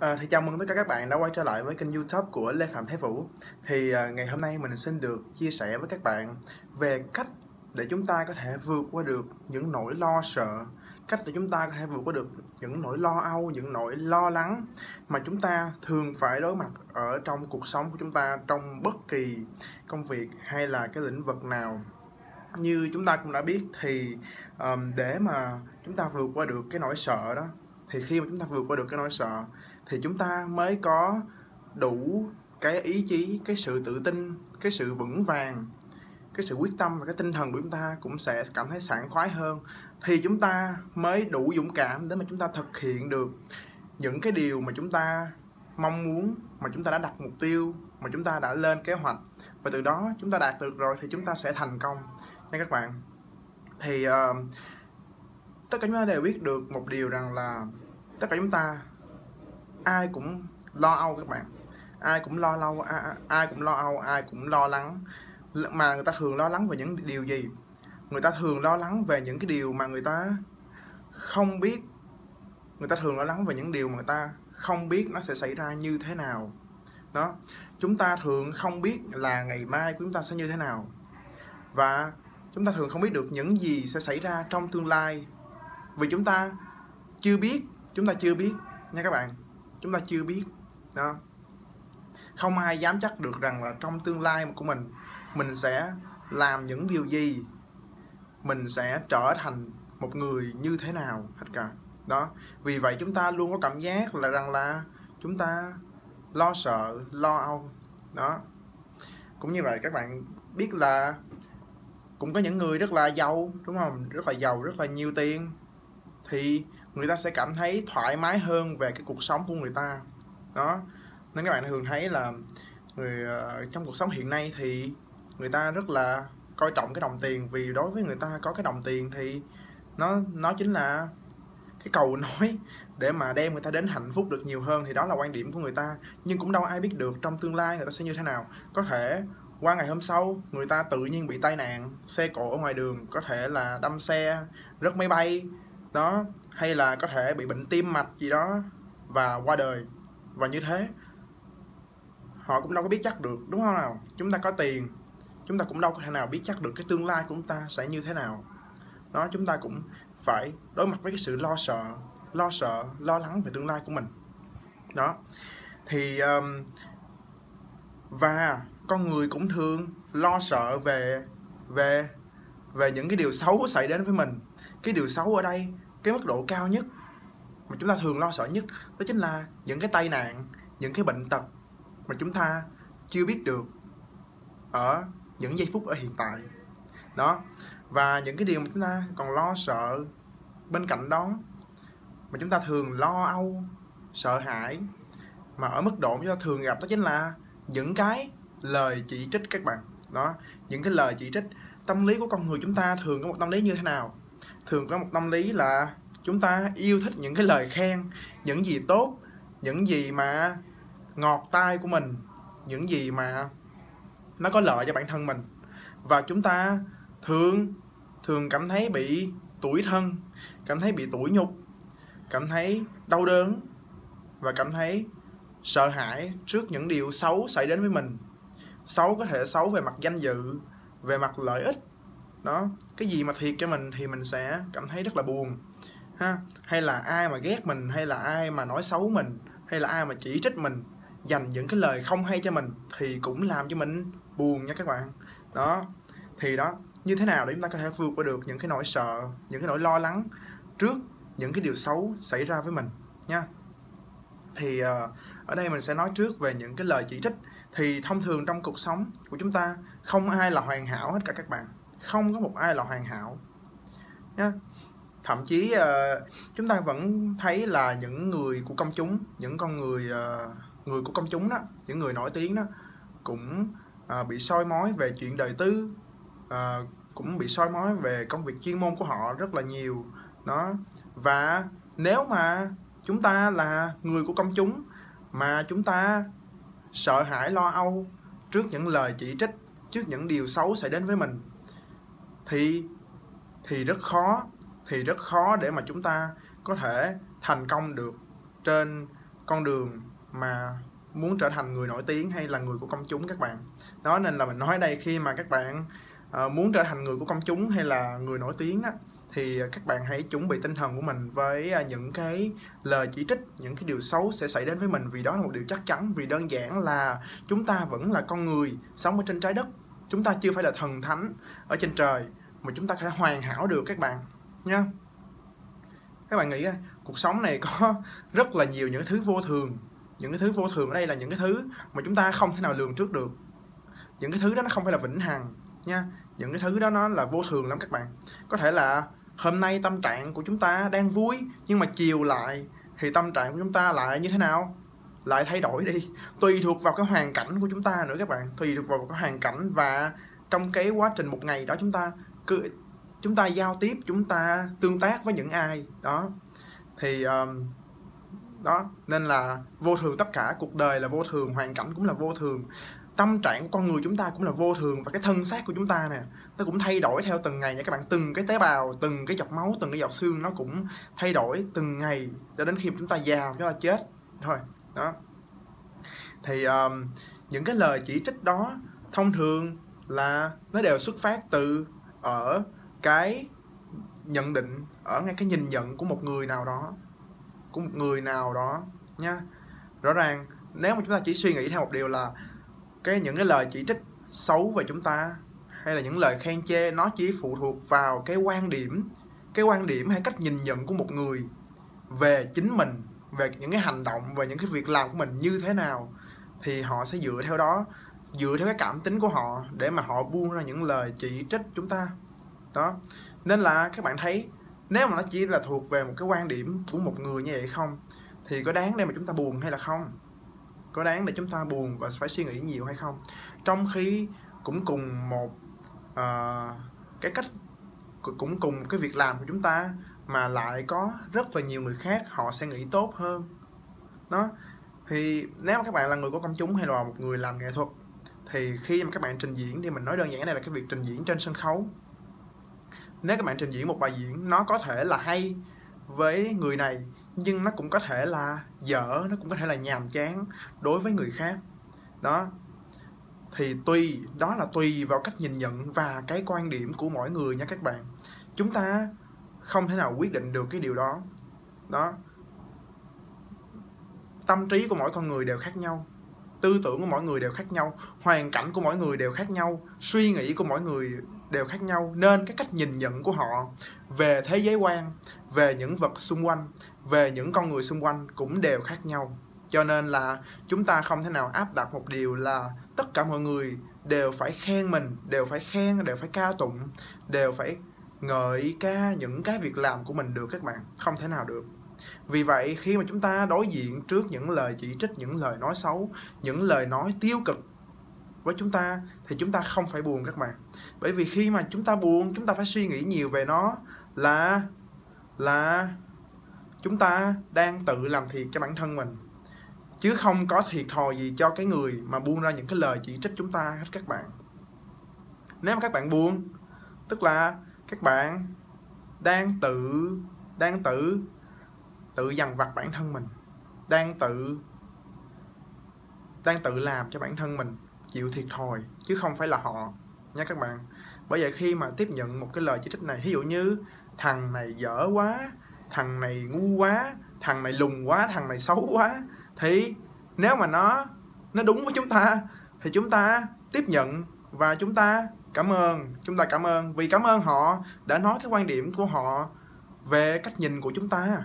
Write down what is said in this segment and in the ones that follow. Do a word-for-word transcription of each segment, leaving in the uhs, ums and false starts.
À, thì chào mừng tất cả các bạn đã quay trở lại với kênh YouTube của Lê Phạm Thế Vũ. Thì à, ngày hôm nay mình xin được chia sẻ với các bạn về cách để chúng ta có thể vượt qua được những nỗi lo sợ, cách để chúng ta có thể vượt qua được những nỗi lo âu, những nỗi lo lắng mà chúng ta thường phải đối mặt ở trong cuộc sống của chúng ta, trong bất kỳ công việc hay là cái lĩnh vực nào. Như chúng ta cũng đã biết thì à, để mà chúng ta vượt qua được cái nỗi sợ đó, thì khi mà chúng ta vượt qua được cái nỗi sợ thì chúng ta mới có đủ cái ý chí, cái sự tự tin, cái sự vững vàng, cái sự quyết tâm và cái tinh thần của chúng ta cũng sẽ cảm thấy sảng khoái hơn. Thì chúng ta mới đủ dũng cảm để mà chúng ta thực hiện được những cái điều mà chúng ta mong muốn, mà chúng ta đã đặt mục tiêu, mà chúng ta đã lên kế hoạch. Và từ đó chúng ta đạt được rồi thì chúng ta sẽ thành công nha các bạn. Thì uh, tất cả chúng ta đều biết được một điều rằng là tất cả chúng ta ai cũng lo âu các bạn, ai cũng lo lâu, ai, ai cũng lo âu, ai cũng lo lắng. Mà người ta thường lo lắng về những điều gì? Người ta thường lo lắng về những cái điều mà người ta không biết. Người ta thường lo lắng về những điều mà người ta không biết nó sẽ xảy ra như thế nào. Đó, chúng ta thường không biết là ngày mai của chúng ta sẽ như thế nào, và chúng ta thường không biết được những gì sẽ xảy ra trong tương lai, vì chúng ta chưa biết, chúng ta chưa biết nha các bạn. Chúng ta chưa biết đó. Không ai dám chắc được rằng là trong tương lai của mình, mình sẽ làm những điều gì, mình sẽ trở thành một người như thế nào hết cả. Đó, vì vậy chúng ta luôn có cảm giác là rằng là chúng ta lo sợ, lo âu. Đó, cũng như vậy các bạn biết là cũng có những người rất là giàu, đúng không? Rất là giàu, rất là nhiều tiền, thì người ta sẽ cảm thấy thoải mái hơn về cái cuộc sống của người ta. Đó, nên các bạn thường thấy là người trong cuộc sống hiện nay thì người ta rất là coi trọng cái đồng tiền, vì đối với người ta có cái đồng tiền thì nó nó chính là cái cầu nối để mà đem người ta đến hạnh phúc được nhiều hơn. Thì đó là quan điểm của người ta, nhưng cũng đâu ai biết được trong tương lai người ta sẽ như thế nào. Có thể qua ngày hôm sau người ta tự nhiên bị tai nạn, xe cộ ở ngoài đường, có thể là đâm xe, rớt máy bay đó, hay là có thể bị bệnh tim mạch gì đó và qua đời. Và như thế họ cũng đâu có biết chắc được, đúng không nào? Chúng ta có tiền, chúng ta cũng đâu có thể nào biết chắc được cái tương lai của chúng ta sẽ như thế nào. Đó, chúng ta cũng phải đối mặt với cái sự lo sợ, lo sợ, lo lắng về tương lai của mình. Đó, thì um, và con người cũng thường lo sợ về về về những cái điều xấu xảy đến với mình. Cái điều xấu ở đây, cái mức độ cao nhất mà chúng ta thường lo sợ nhất, đó chính là những cái tai nạn, những cái bệnh tật mà chúng ta chưa biết được ở những giây phút ở hiện tại. Đó, và những cái điều mà chúng ta còn lo sợ bên cạnh đó, mà chúng ta thường lo âu, sợ hãi, mà ở mức độ mà chúng ta thường gặp, đó chính là những cái lời chỉ trích các bạn. Đó, những cái lời chỉ trích. Tâm lý của con người chúng ta thường có một tâm lý như thế nào? Thường có một tâm lý là chúng ta yêu thích những cái lời khen, những gì tốt, những gì mà ngọt tai của mình, những gì mà nó có lợi cho bản thân mình. Và chúng ta thường thường cảm thấy bị tủi thân, cảm thấy bị tủi nhục, cảm thấy đau đớn và cảm thấy sợ hãi trước những điều xấu xảy đến với mình. Xấu có thể xấu về mặt danh dự, về mặt lợi ích. Đó, cái gì mà thiệt cho mình thì mình sẽ cảm thấy rất là buồn ha. Hay là ai mà ghét mình, hay là ai mà nói xấu mình, hay là ai mà chỉ trích mình, dành những cái lời không hay cho mình thì cũng làm cho mình buồn nha các bạn. Đó, thì đó, như thế nào để chúng ta có thể vượt qua được những cái nỗi sợ, những cái nỗi lo lắng trước những cái điều xấu xảy ra với mình nha. Thì uh, ở đây mình sẽ nói trước về những cái lời chỉ trích. Thì thông thường trong cuộc sống của chúng ta không ai là hoàn hảo hết cả các bạn. Không có một ai là hoàn hảo nha. Thậm chí uh, chúng ta vẫn thấy là những người của công chúng, những con người uh, người của công chúng đó, những người nổi tiếng đó cũng uh, bị soi mói về chuyện đời tư, uh, cũng bị soi mói về công việc chuyên môn của họ rất là nhiều. Đó, và nếu mà chúng ta là người của công chúng mà chúng ta sợ hãi, lo âu trước những lời chỉ trích, trước những điều xấu xảy đến với mình thì thì rất khó, thì rất khó để mà chúng ta có thể thành công được trên con đường mà muốn trở thành người nổi tiếng hay là người của công chúng các bạn. Đó nên là mình nói đây, khi mà các bạn uh, muốn trở thành người của công chúng hay là người nổi tiếng á, thì các bạn hãy chuẩn bị tinh thần của mình với những cái lời chỉ trích, những cái điều xấu sẽ xảy đến với mình, vì đó là một điều chắc chắn. Vì đơn giản là chúng ta vẫn là con người sống ở trên trái đất, chúng ta chưa phải là thần thánh ở trên trời mà chúng ta có thể hoàn hảo được các bạn nha. Các bạn nghĩ cuộc sống này có rất là nhiều những thứ vô thường. Những cái thứ vô thường ở đây là những cái thứ mà chúng ta không thể nào lường trước được. Những cái thứ đó nó không phải là vĩnh hằng nha. Những cái thứ đó nó là vô thường lắm các bạn. Có thể là hôm nay tâm trạng của chúng ta đang vui, nhưng mà chiều lại thì tâm trạng của chúng ta lại như thế nào? Lại thay đổi đi. Tùy thuộc vào cái hoàn cảnh của chúng ta nữa các bạn. Tùy thuộc vào cái hoàn cảnh và trong cái quá trình một ngày đó chúng ta cứ, chúng ta giao tiếp, chúng ta tương tác với những ai đó. Thì um, đó nên là vô thường, tất cả cuộc đời là vô thường, hoàn cảnh cũng là vô thường, tâm trạng của con người chúng ta cũng là vô thường, và cái thân xác của chúng ta nè, nó cũng thay đổi theo từng ngày nha các bạn. Từng cái tế bào, từng cái giọt máu, từng cái giọt xương nó cũng thay đổi từng ngày cho đến khi chúng ta già, chúng ta chết thôi đó. Thì um, những cái lời chỉ trích đó thông thường là nó đều xuất phát từ ở cái nhận định, ở ngay cái nhìn nhận của một người nào đó, của một người nào đó nha. Rõ ràng nếu mà chúng ta chỉ suy nghĩ theo một điều là cái những cái lời chỉ trích xấu về chúng ta hay là những lời khen chê, nó chỉ phụ thuộc vào cái quan điểm, cái quan điểm hay cách nhìn nhận của một người về chính mình, về những cái hành động, về những cái việc làm của mình như thế nào, thì họ sẽ dựa theo đó, dựa theo cái cảm tính của họ để mà họ buông ra những lời chỉ trích chúng ta đó. Nên là các bạn thấy, nếu mà nó chỉ là thuộc về một cái quan điểm của một người như vậy không, thì có đáng để mà chúng ta buồn hay là không? Có đáng để chúng ta buồn và phải suy nghĩ nhiều hay không? Trong khi cũng cùng một uh, cái cách, cũng cùng cái việc làm của chúng ta mà lại có rất là nhiều người khác họ sẽ nghĩ tốt hơn đó. Thì nếu mà các bạn là người của công chúng hay là một người làm nghệ thuật, thì khi mà các bạn trình diễn, thì mình nói đơn giản đây là cái việc trình diễn trên sân khấu. Nếu các bạn trình diễn một bài diễn, nó có thể là hay với người này, nhưng nó cũng có thể là dở, nó cũng có thể là nhàm chán đối với người khác. Đó thì tùy, đó là tùy vào cách nhìn nhận và cái quan điểm của mỗi người nha các bạn. Chúng ta không thể nào quyết định được cái điều đó. Đó, tâm trí của mỗi con người đều khác nhau, tư tưởng của mỗi người đều khác nhau, hoàn cảnh của mỗi người đều khác nhau, suy nghĩ của mỗi người đều khác nhau, nên cái cách nhìn nhận của họ về thế giới quan, về những vật xung quanh, về những con người xung quanh cũng đều khác nhau. Cho nên là chúng ta không thể nào áp đặt một điều là tất cả mọi người đều phải khen mình, đều phải khen, đều phải ca tụng, đều phải ngợi ca những cái việc làm của mình được các bạn. Không thể nào được. Vì vậy khi mà chúng ta đối diện trước những lời chỉ trích, những lời nói xấu, những lời nói tiêu cực với chúng ta, thì chúng ta không phải buồn các bạn. Bởi vì khi mà chúng ta buồn, chúng ta phải suy nghĩ nhiều về nó là là chúng ta đang tự làm thiệt cho bản thân mình, chứ không có thiệt thòi gì cho cái người mà buông ra những cái lời chỉ trích chúng ta hết các bạn. Nếu mà các bạn buồn, tức là các bạn đang tự đang tự tự dằn vặt bản thân mình, đang tự đang tự làm cho bản thân mình chịu thiệt thòi, chứ không phải là họ nha các bạn. Bởi vậy khi mà tiếp nhận một cái lời chỉ trích này, ví dụ như thằng này dở quá, thằng này ngu quá, thằng này lùn quá, thằng này xấu quá, thì nếu mà nó nó đúng với chúng ta thì chúng ta tiếp nhận và chúng ta cảm ơn, chúng ta cảm ơn vì cảm ơn họ đã nói cái quan điểm của họ về cách nhìn của chúng ta.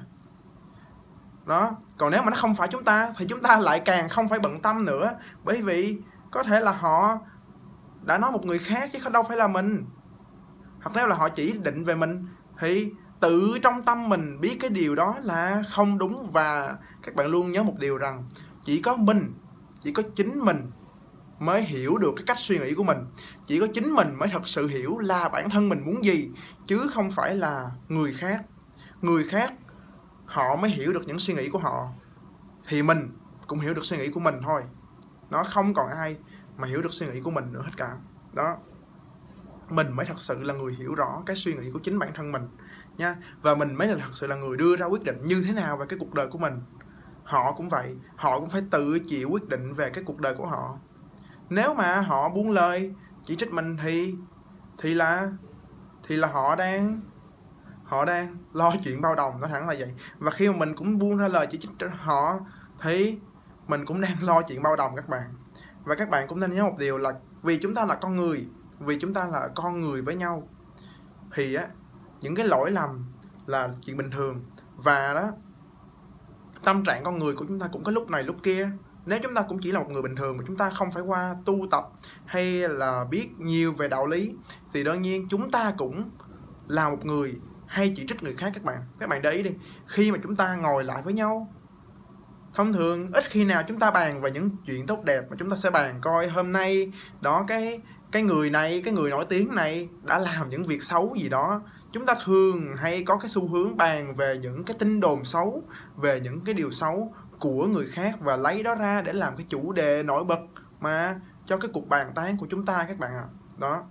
Đó, còn nếu mà nó không phải chúng ta thì chúng ta lại càng không phải bận tâm nữa, bởi vì có thể là họ đã nói một người khác chứ đâu phải là mình. Hoặc nếu là họ chỉ định về mình thì tự trong tâm mình biết cái điều đó là không đúng. Và các bạn luôn nhớ một điều rằng chỉ có mình, chỉ có chính mình mới hiểu được cái cách suy nghĩ của mình. Chỉ có chính mình mới thật sự hiểu là bản thân mình muốn gì, chứ không phải là người khác. Người khác họ mới hiểu được những suy nghĩ của họ, thì mình cũng hiểu được suy nghĩ của mình thôi. Nó không còn ai mà hiểu được suy nghĩ của mình nữa hết cả. Đó, mình mới thật sự là người hiểu rõ cái suy nghĩ của chính bản thân mình nha. Và mình mới là thật sự là người đưa ra quyết định như thế nào về cái cuộc đời của mình. họ cũng vậy, họ cũng phải tự chịu quyết định về cái cuộc đời của họ. Nếu mà họ buông lời chỉ trích mình thì thì là thì là họ đang họ đang lo chuyện bao đồng, nói thẳng là vậy. Và khi mà mình cũng buông ra lời chỉ trích họ thì mình cũng đang lo chuyện bao đồng các bạn. Và các bạn cũng nên nhớ một điều là vì chúng ta là con người, vì chúng ta là con người với nhau thì á, những cái lỗi lầm là chuyện bình thường. Và đó, tâm trạng con người của chúng ta cũng có lúc này lúc kia. Nếu chúng ta cũng chỉ là một người bình thường mà chúng ta không phải qua tu tập hay là biết nhiều về đạo lý thì đương nhiên chúng ta cũng là một người hay chỉ trích người khác các bạn. Các bạn để ý đi, khi mà chúng ta ngồi lại với nhau, thông thường ít khi nào chúng ta bàn về những chuyện tốt đẹp, mà chúng ta sẽ bàn coi hôm nay đó cái cái người này, cái người nổi tiếng này đã làm những việc xấu gì đó. Chúng ta thường hay có cái xu hướng bàn về những cái tin đồn xấu, về những cái điều xấu của người khác và lấy đó ra để làm cái chủ đề nổi bật mà cho cái cuộc bàn tán của chúng ta các bạn ạ. Đó.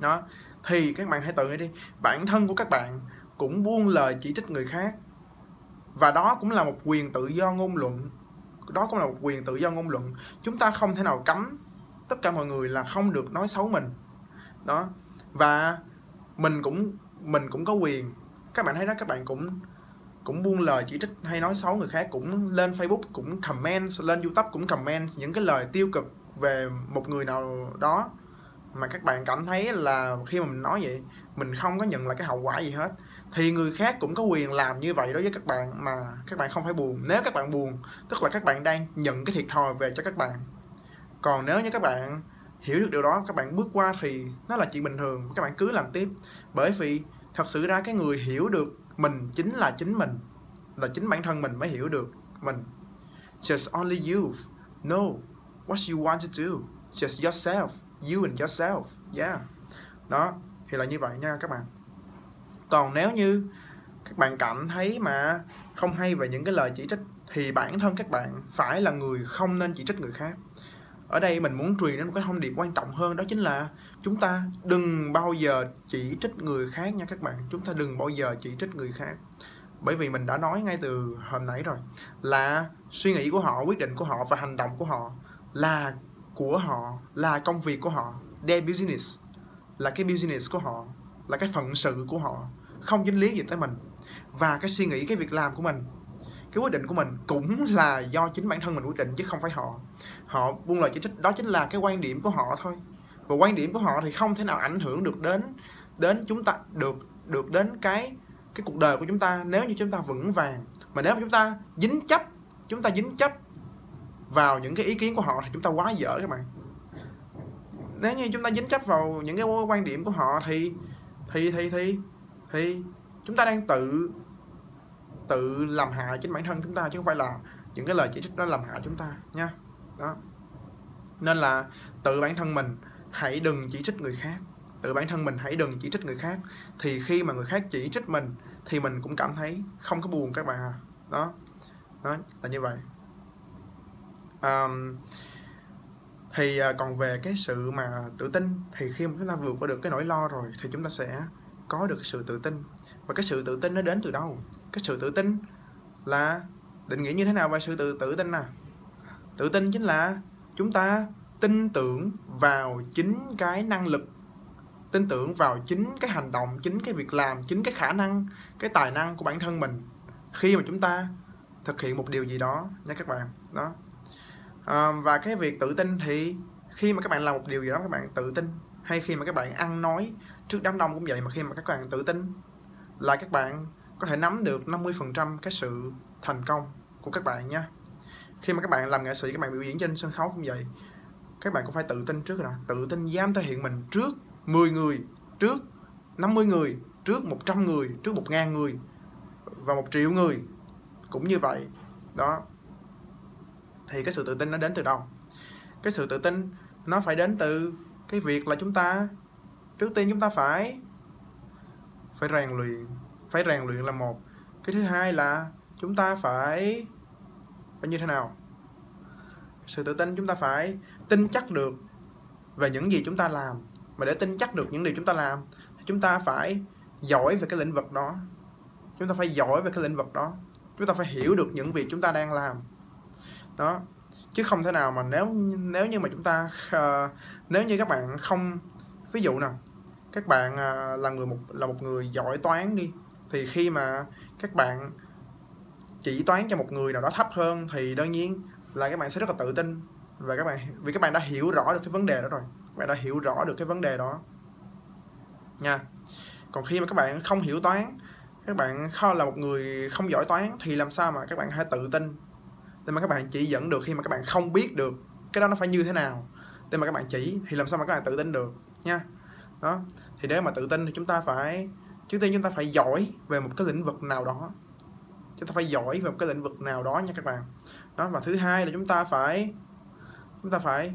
Đó. Thì các bạn hãy tự nghĩ đi, bản thân của các bạn cũng buông lời chỉ trích người khác. Và đó cũng là một quyền tự do ngôn luận. Đó cũng là một quyền tự do ngôn luận. Chúng ta không thể nào cấm tất cả mọi người là không được nói xấu mình. Đó. Và mình cũng mình cũng có quyền. Các bạn thấy đó, các bạn cũng cũng buông lời chỉ trích hay nói xấu người khác, cũng lên Facebook cũng comment, lên YouTube cũng comment những cái lời tiêu cực về một người nào đó mà các bạn cảm thấy là khi mà mình nói vậy mình không có nhận lại cái hậu quả gì hết, thì người khác cũng có quyền làm như vậy đối với các bạn mà các bạn không phải buồn. Nếu các bạn buồn tức là các bạn đang nhận cái thiệt thòi về cho các bạn. Còn nếu như các bạn hiểu được điều đó, các bạn bước qua thì nó là chuyện bình thường, các bạn cứ làm tiếp. Bởi vì thật sự ra cái người hiểu được mình chính là chính mình, là chính bản thân mình mới hiểu được mình. Just only you know what you want to do, just yourself, you and yourself, yeah. Đó, thì là như vậy nha các bạn. Còn nếu như các bạn cảm thấy mà không hay về những cái lời chỉ trích thì bản thân các bạn phải là người không nên chỉ trích người khác. Ở đây mình muốn truyền đến một cái thông điệp quan trọng hơn, đó chính là chúng ta đừng bao giờ chỉ trích người khác nha các bạn. Chúng ta đừng bao giờ chỉ trích người khác. Bởi vì mình đã nói ngay từ hôm nãy rồi là suy nghĩ của họ, quyết định của họ và hành động của họ là của họ, là công việc của họ, their business, là cái business của họ, là cái phận sự của họ, không dính líu gì tới mình. Và cái suy nghĩ, cái việc làm của mình, cái quyết định của mình cũng là do chính bản thân mình quyết định chứ không phải họ. Họ buông lời chỉ trích đó chính là cái quan điểm của họ thôi. Và quan điểm của họ thì không thể nào ảnh hưởng được đến đến chúng ta, được được đến cái cái cuộc đời của chúng ta nếu như chúng ta vững vàng. Mà nếu mà chúng ta dính chấp, chúng ta dính chấp vào những cái ý kiến của họ thì chúng ta quá dở các bạn. Nếu như chúng ta dính chấp vào những cái quan điểm của họ thì thì thì thì thì chúng ta đang tự tự làm hại chính bản thân chúng ta chứ không phải là những cái lời chỉ trích đó làm hại chúng ta nha. Đó. Nên là tự bản thân mình hãy đừng chỉ trích người khác. Tự bản thân mình hãy đừng chỉ trích người khác thì khi mà người khác chỉ trích mình thì mình cũng cảm thấy không có buồn các bạn à. Đó. Đó là như vậy. Um, thì còn về cái sự mà tự tin thì khi mà chúng ta vượt qua được cái nỗi lo rồi thì chúng ta sẽ có được sự tự tin. Và cái sự tự tin nó đến từ đâu? Cái sự tự tin là định nghĩa như thế nào về sự tự, tự tin nè? Tự tin chính là chúng ta tin tưởng vào chính cái năng lực, tin tưởng vào chính cái hành động, chính cái việc làm, chính cái khả năng, cái tài năng của bản thân mình khi mà chúng ta thực hiện một điều gì đó nha các bạn. Đó. À, và cái việc tự tin thì khi mà các bạn làm một điều gì đó các bạn tự tin, hay khi mà các bạn ăn nói trước đám đông cũng vậy, mà khi mà các bạn tự tin là các bạn có thể nắm được năm mươi phần trăm cái sự thành công của các bạn nha. Khi mà các bạn làm nghệ sĩ, các bạn biểu diễn trên sân khấu cũng vậy, các bạn cũng phải tự tin trước rồi nè. Tự tin dám thể hiện mình trước mười người, trước năm mươi người, trước một trăm người, trước một ngàn người và một triệu người cũng như vậy. Đó. Thì cái sự tự tin nó đến từ đâu? Cái sự tự tin nó phải đến từ cái việc là chúng ta, trước tiên chúng ta phải phải rèn luyện. Phải rèn luyện là một. Cái thứ hai là chúng ta phải phải như thế nào? Sự tự tin chúng ta phải tin chắc được về những gì chúng ta làm. Mà để tin chắc được những điều chúng ta làm thì chúng ta phải giỏi về cái lĩnh vực đó. Chúng ta phải giỏi về cái lĩnh vực đó. Chúng ta phải hiểu được những việc chúng ta đang làm đó, chứ không thể nào mà nếu nếu như mà chúng ta uh, nếu như các bạn không, ví dụ nào các bạn uh, là người một là một người giỏi toán đi, thì khi mà các bạn chỉ toán cho một người nào đó thấp hơn thì đương nhiên là các bạn sẽ rất là tự tin, và các bạn vì các bạn đã hiểu rõ được cái vấn đề đó rồi, các bạn đã hiểu rõ được cái vấn đề đó nha. Còn khi mà các bạn không hiểu toán, các bạn không là một người không giỏi toán thì làm sao mà các bạn hãy tự tin để mà các bạn chỉ dẫn được, khi mà các bạn không biết được cái đó nó phải như thế nào để mà các bạn chỉ, thì làm sao mà các bạn tự tin được nha. Đó, thì để mà tự tin thì chúng ta phải trước tiên chúng ta phải giỏi về một cái lĩnh vực nào đó, chúng ta phải giỏi về một cái lĩnh vực nào đó nha các bạn. Đó, và thứ hai là chúng ta phải chúng ta phải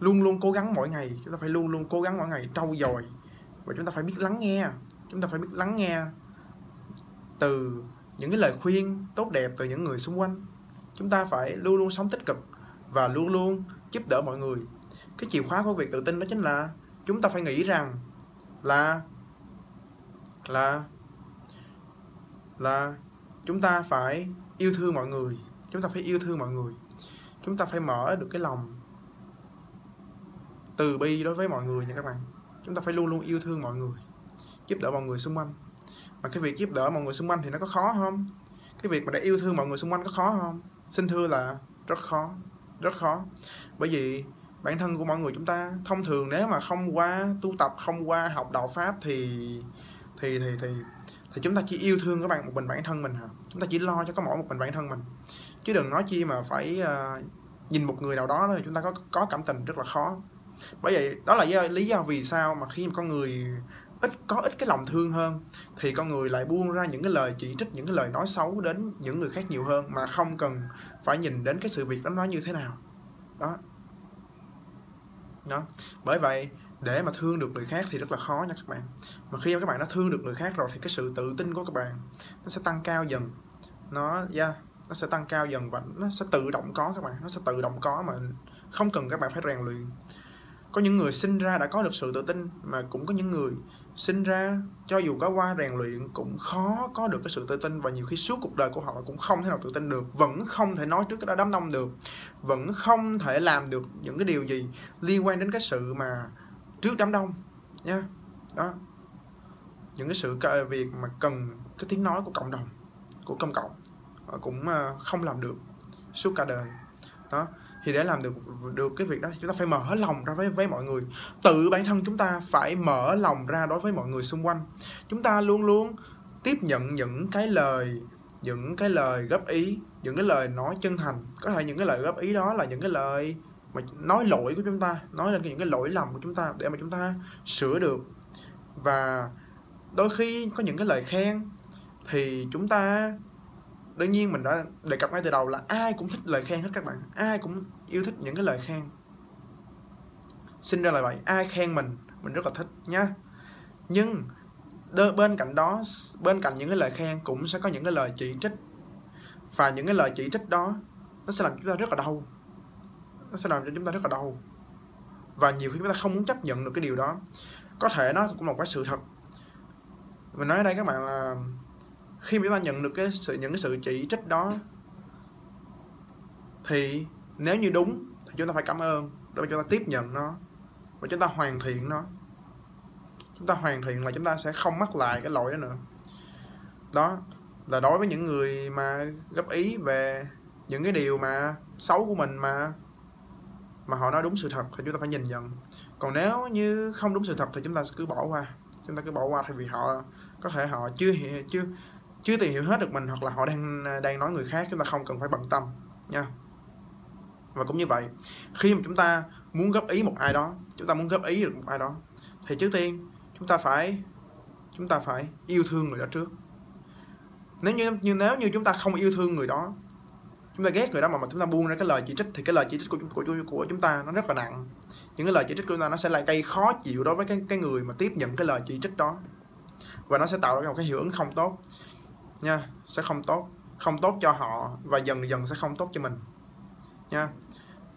luôn luôn cố gắng mỗi ngày, chúng ta phải luôn luôn cố gắng mỗi ngày trau dồi, và chúng ta phải biết lắng nghe, chúng ta phải biết lắng nghe từ những cái lời khuyên tốt đẹp từ những người xung quanh. Chúng ta phải luôn luôn sống tích cực và luôn luôn giúp đỡ mọi người. Cái chìa khóa của việc tự tin đó chính là chúng ta phải nghĩ rằng là là là chúng ta phải yêu thương mọi người, chúng ta phải yêu thương mọi người. Chúng ta phải mở được cái lòng từ bi đối với mọi người nha các bạn. Chúng ta phải luôn luôn yêu thương mọi người, giúp đỡ mọi người xung quanh. Mà cái việc giúp đỡ mọi người xung quanh thì nó có khó không? Cái việc mà để yêu thương mọi người xung quanh có khó không? Xin thưa là rất khó, rất khó. Bởi vì bản thân của mọi người chúng ta thông thường nếu mà không qua tu tập, không qua học đạo Pháp thì thì thì thì, thì chúng ta chỉ yêu thương các bạn một mình bản thân mình hả? Chúng ta chỉ lo cho có mỗi một mình bản thân mình. Chứ đừng nói chi mà phải uh, nhìn một người nào đó thì chúng ta có có cảm tình rất là khó. Bởi vậy đó là do, lý do vì sao mà khi mà con người ít có ít cái lòng thương hơn thì con người lại buông ra những cái lời chỉ trích, những cái lời nói xấu đến những người khác nhiều hơn mà không cần phải nhìn đến cái sự việc đó nó như thế nào. Đó. Đó. Bởi vậy để mà thương được người khác thì rất là khó nha các bạn. Mà khi mà các bạn đã thương được người khác rồi thì cái sự tự tin của các bạn nó sẽ tăng cao dần. Nó yeah, nó sẽ tăng cao dần và nó sẽ tự động có các bạn, nó sẽ tự động có mà không cần các bạn phải rèn luyện. Có những người sinh ra đã có được sự tự tin, mà cũng có những người sinh ra cho dù có qua rèn luyện cũng khó có được cái sự tự tin, và nhiều khi suốt cuộc đời của họ cũng không thể nào tự tin được, vẫn không thể nói trước cái đám đông được, vẫn không thể làm được những cái điều gì liên quan đến cái sự mà trước đám đông nha. Đó, những cái sự việc mà cần cái tiếng nói của cộng đồng, của công cộng họ cũng không làm được suốt cả đời. Đó, thì để làm được được cái việc đó chúng ta phải mở lòng ra với với mọi người. Tự bản thân chúng ta phải mở lòng ra đối với mọi người xung quanh. Chúng ta luôn luôn tiếp nhận những cái lời những cái lời góp ý, những cái lời nói chân thành. Có thể những cái lời góp ý đó là những cái lời mà nói lỗi của chúng ta, nói lên những cái lỗi lầm của chúng ta để mà chúng ta sửa được. Và đôi khi có những cái lời khen thì chúng ta, đương nhiên mình đã đề cập ngay từ đầu là ai cũng thích lời khen hết các bạn, ai cũng yêu thích những cái lời khen. Sinh ra là vậy, ai khen mình, mình rất là thích nhá. Nhưng đơ, bên cạnh đó, bên cạnh những cái lời khen cũng sẽ có những cái lời chỉ trích. Và những cái lời chỉ trích đó, nó sẽ làm chúng ta rất là đau. Nó sẽ làm cho chúng ta rất là đau. Và nhiều khi chúng ta không muốn chấp nhận được cái điều đó. Có thể nó cũng là một cái sự thật. Mình nói ở đây các bạn là khi mà chúng ta nhận được cái sự, những cái sự chỉ trích đó thì nếu như đúng thì chúng ta phải cảm ơn để chúng ta tiếp nhận nó và chúng ta hoàn thiện nó. Chúng ta hoàn thiện là chúng ta sẽ không mắc lại cái lỗi đó nữa. Đó là đối với những người mà góp ý về những cái điều mà xấu của mình mà mà họ nói đúng sự thật thì chúng ta phải nhìn nhận. Còn nếu như không đúng sự thật thì chúng ta cứ bỏ qua, chúng ta cứ bỏ qua thay vì họ có thể họ chưa hiểu chưa chưa tìm hiểu hết được mình, hoặc là họ đang đang nói người khác, chúng ta không cần phải bận tâm nha. Và cũng như vậy, khi mà chúng ta muốn góp ý một ai đó, chúng ta muốn góp ý được một ai đó thì trước tiên chúng ta phải chúng ta phải yêu thương người đó trước. Nếu như, như nếu như chúng ta không yêu thương người đó, chúng ta ghét người đó mà, mà chúng ta buông ra cái lời chỉ trích thì cái lời chỉ trích của của của chúng ta nó rất là nặng. Những cái lời chỉ trích của chúng ta nó sẽ lại gây khó chịu đối với cái cái người mà tiếp nhận cái lời chỉ trích đó, và nó sẽ tạo ra một cái hiệu ứng không tốt nha, sẽ không tốt, không tốt cho họ và dần dần sẽ không tốt cho mình nha.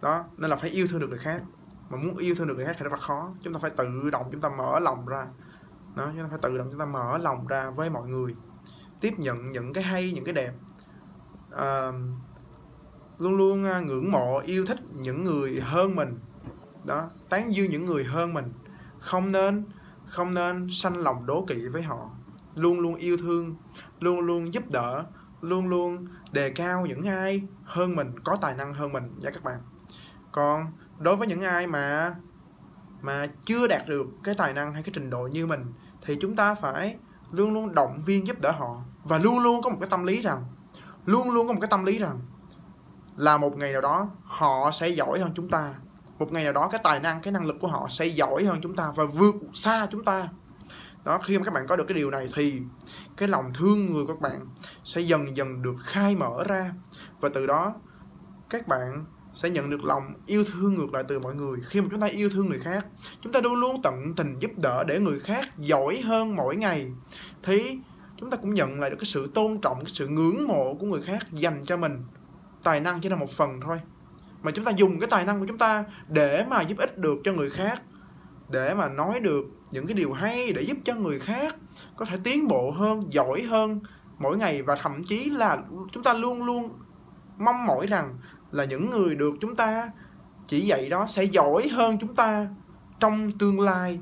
Đó, nên là phải yêu thương được người khác. Mà muốn yêu thương được người khác thì rất là khó. Chúng ta phải tự động chúng ta mở lòng ra. Đó, chúng ta phải tự động chúng ta mở lòng ra với mọi người, tiếp nhận những cái hay, những cái đẹp uh, luôn luôn uh, ngưỡng mộ, yêu thích những người hơn mình đó, tán dương những người hơn mình, không nên không nên sanh lòng đố kỵ với họ, luôn luôn yêu thương, luôn luôn giúp đỡ, luôn luôn đề cao những ai hơn mình, có tài năng hơn mình nha các bạn. Còn đối với những ai mà mà chưa đạt được cái tài năng hay cái trình độ như mình thì chúng ta phải luôn luôn động viên giúp đỡ họ, và luôn luôn có một cái tâm lý rằng luôn luôn có một cái tâm lý rằng là một ngày nào đó họ sẽ giỏi hơn chúng ta, một ngày nào đó cái tài năng, cái năng lực của họ sẽ giỏi hơn chúng ta và vượt xa chúng ta. Đó, khi mà các bạn có được cái điều này thì cái lòng thương người của các bạn sẽ dần dần được khai mở ra, và từ đó các bạn sẽ nhận được lòng yêu thương ngược lại từ mọi người. Khi mà chúng ta yêu thương người khác, chúng ta luôn luôn tận tình giúp đỡ để người khác giỏi hơn mỗi ngày, thì chúng ta cũng nhận lại được cái sự tôn trọng, cái sự ngưỡng mộ của người khác dành cho mình. Tài năng chỉ là một phần thôi, mà chúng ta dùng cái tài năng của chúng ta để mà giúp ích được cho người khác, để mà nói được những cái điều hay, để giúp cho người khác có thể tiến bộ hơn, giỏi hơn mỗi ngày. Và thậm chí là chúng ta luôn luôn mong mỏi rằng là những người được chúng ta chỉ dạy đó sẽ giỏi hơn chúng ta trong tương lai.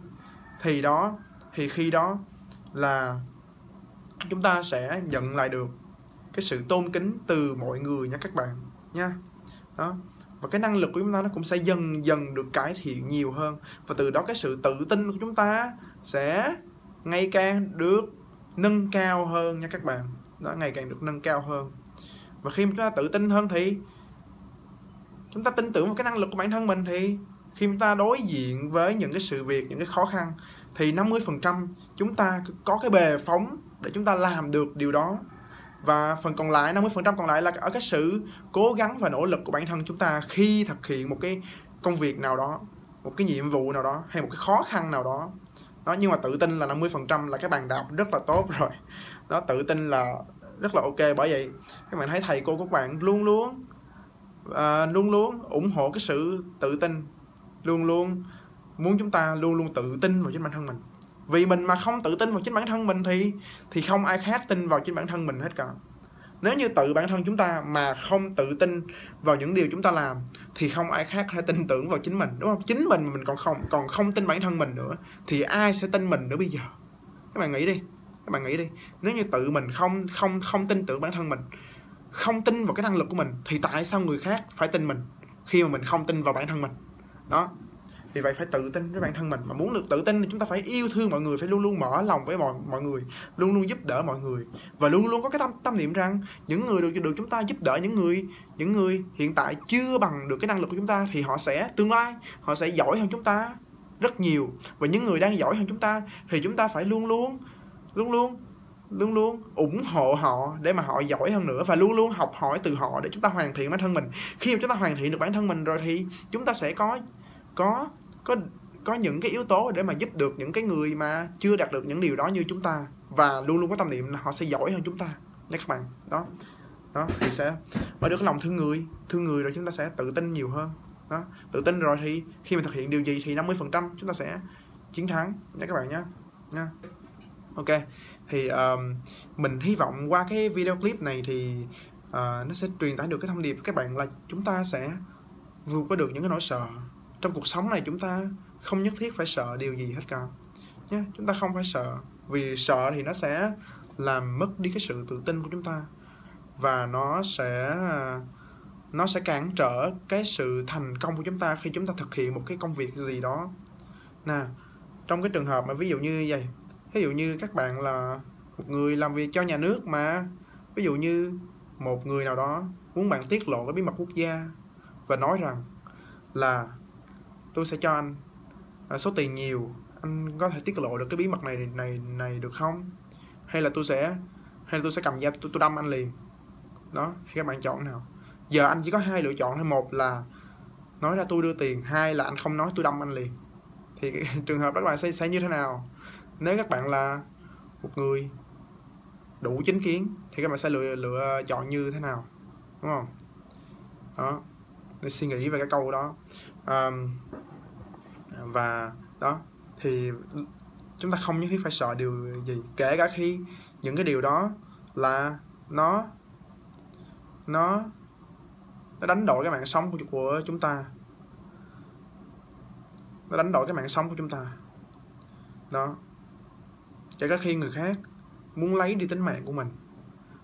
Thì đó, thì khi đó là chúng ta sẽ nhận lại được cái sự tôn kính từ mọi người nha các bạn nha. Đó, và cái năng lực của chúng ta nó cũng sẽ dần dần được cải thiện nhiều hơn, và từ đó cái sự tự tin của chúng ta sẽ ngày càng được nâng cao hơn nha các bạn. Đó, ngày càng được nâng cao hơn, và khi mà chúng ta tự tin hơn thì chúng ta tin tưởng vào cái năng lực của bản thân mình, thì khi chúng ta đối diện với những cái sự việc, những cái khó khăn thì năm mươi phần trăm chúng ta có cái bề phóng để chúng ta làm được điều đó, và phần còn lại năm mươi phần trăm còn lại là ở cái sự cố gắng và nỗ lực của bản thân chúng ta khi thực hiện một cái công việc nào đó, một cái nhiệm vụ nào đó, hay một cái khó khăn nào đó. Đó, nhưng mà tự tin là năm mươi phần trăm là cái bàn đạp rất là tốt rồi. Đó, tự tin là rất là ok. Bởi vậy các bạn thấy thầy cô của các bạn luôn luôn À, luôn luôn ủng hộ cái sự tự tin, luôn luôn muốn chúng ta luôn luôn tự tin vào chính bản thân mình. Vì mình mà không tự tin vào chính bản thân mình thì thì không ai khác tin vào chính bản thân mình hết cả. Nếu như tự bản thân chúng ta mà không tự tin vào những điều chúng ta làm thì không ai khác hay tin tưởng vào chính mình, đúng không? Chính mình mà mình còn không còn không tin bản thân mình nữa thì ai sẽ tin mình nữa bây giờ? Các bạn nghĩ đi, các bạn nghĩ đi. Nếu như tự mình không không không tin tưởng bản thân mình, không tin vào cái năng lực của mình thì tại sao người khác phải tin mình khi mà mình không tin vào bản thân mình? Đó, vì vậy phải tự tin với bản thân mình. Mà muốn được tự tin thì chúng ta phải yêu thương mọi người, phải luôn luôn mở lòng với mọi mọi người, luôn luôn giúp đỡ mọi người, và luôn luôn có cái tâm tâm niệm rằng những người được được chúng ta giúp đỡ, những người những người hiện tại chưa bằng được cái năng lực của chúng ta thì họ sẽ tương lai họ sẽ giỏi hơn chúng ta rất nhiều, và những người đang giỏi hơn chúng ta thì chúng ta phải luôn luôn luôn luôn luôn luôn ủng hộ họ để mà họ giỏi hơn nữa, và luôn luôn học hỏi từ họ để chúng ta hoàn thiện bản thân mình. Khi mà chúng ta hoàn thiện được bản thân mình rồi thì chúng ta sẽ có có có có những cái yếu tố để mà giúp được những cái người mà chưa đạt được những điều đó như chúng ta, và luôn luôn có tâm niệm là họ sẽ giỏi hơn chúng ta nha các bạn. Đó, đó thì sẽ mới được lòng thương người, thương người rồi chúng ta sẽ tự tin nhiều hơn. Đó, tự tin rồi thì khi mà thực hiện điều gì thì năm mươi phần trăm chúng ta sẽ chiến thắng nha các bạn nhé. Nha. Ok. Thì uh, mình hy vọng qua cái video clip này thì uh, nó sẽ truyền tải được cái thông điệp các bạn là chúng ta sẽ vượt qua được những cái nỗi sợ. Trong cuộc sống này chúng ta không nhất thiết phải sợ điều gì hết cả nhé. Chúng ta không phải sợ, vì sợ thì nó sẽ làm mất đi cái sự tự tin của chúng ta, và nó sẽ uh, nó sẽ cản trở cái sự thành công của chúng ta khi chúng ta thực hiện một cái công việc gì đó. Nè, trong cái trường hợp mà ví dụ như vậy, ví dụ như các bạn là một người làm việc cho nhà nước, mà ví dụ như một người nào đó muốn bạn tiết lộ cái bí mật quốc gia và nói rằng là tôi sẽ cho anh số tiền nhiều, anh có thể tiết lộ được cái bí mật này này này được không? Hay là tôi sẽ hay là tôi sẽ cầm dao tôi, tôi đâm anh liền. Đó, thì các bạn chọn nào? Giờ anh chỉ có hai lựa chọn thôi, một là nói ra tôi đưa tiền, hai là anh không nói tôi đâm anh liền. Thì trường hợp đó các bạn sẽ sẽ như thế nào? Nếu các bạn là một người đủ chính kiến thì các bạn sẽ lựa lựa chọn như thế nào, đúng không? Đó, để suy nghĩ về cái câu đó. À, và đó thì chúng ta không nhất thiết phải sợ điều gì, kể cả khi những cái điều đó là nó nó nó đánh đổi cái mạng sống của, của chúng ta, nó đánh đổi cái mạng sống của chúng ta đó. Cho các khi người khác muốn lấy đi tính mạng của mình,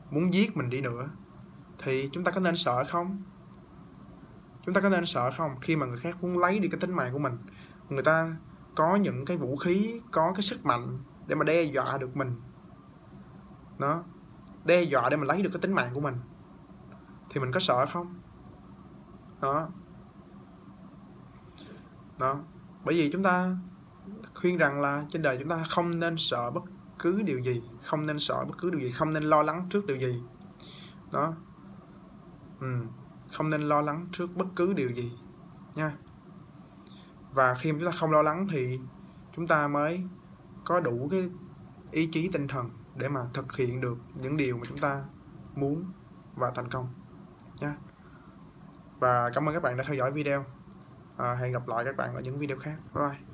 muốn giết mình đi nữa, thì chúng ta có nên sợ không? Chúng ta có nên sợ không? Khi mà người khác muốn lấy đi cái tính mạng của mình, người ta có những cái vũ khí, có cái sức mạnh để mà đe dọa được mình đó, đe dọa để mà lấy được cái tính mạng của mình, thì mình có sợ không? Đó đó, bởi vì chúng ta khuyên rằng là trên đời chúng ta không nên sợ bất cứ điều gì, không nên sợ bất cứ điều gì, không nên lo lắng trước điều gì đó. Ừ. Không nên lo lắng trước bất cứ điều gì nha. Và khi mà chúng ta không lo lắng thì chúng ta mới có đủ cái ý chí tinh thần để mà thực hiện được những điều mà chúng ta muốn và thành công nha. Và cảm ơn các bạn đã theo dõi video. À, hẹn gặp lại các bạn ở những video khác. Bye bye.